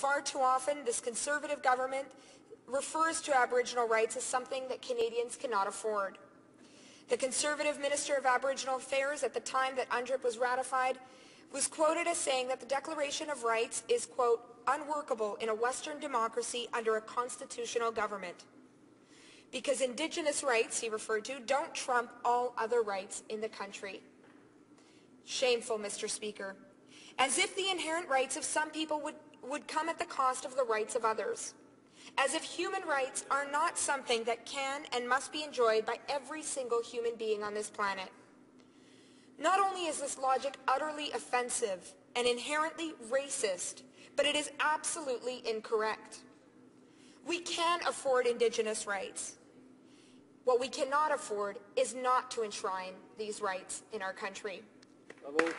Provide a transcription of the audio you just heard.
Far too often, this conservative government refers to Aboriginal rights as something that Canadians cannot afford. The Conservative Minister of Aboriginal Affairs at the time that UNDRIP was ratified was quoted as saying that the Declaration of Rights is, quote, unworkable in a Western democracy under a constitutional government, because Indigenous rights, he referred to, don't trump all other rights in the country. Shameful, Mr. Speaker. As if the inherent rights of some people would come at the cost of the rights of others. As if human rights are not something that can and must be enjoyed by every single human being on this planet. Not only is this logic utterly offensive and inherently racist, but it is absolutely incorrect. We can afford Indigenous rights. What we cannot afford is not to enshrine these rights in our country. Bravo.